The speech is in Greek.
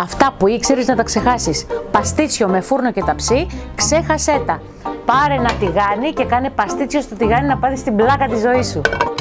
Αυτά που ήξερες να τα ξεχάσεις. Παστίτσιο με φούρνο και ταψί, ξέχασέ τα. Πάρε ένα τηγάνι και κάνε παστίτσιο στο τηγάνι να πάρεις την πλάκα της ζωής σου.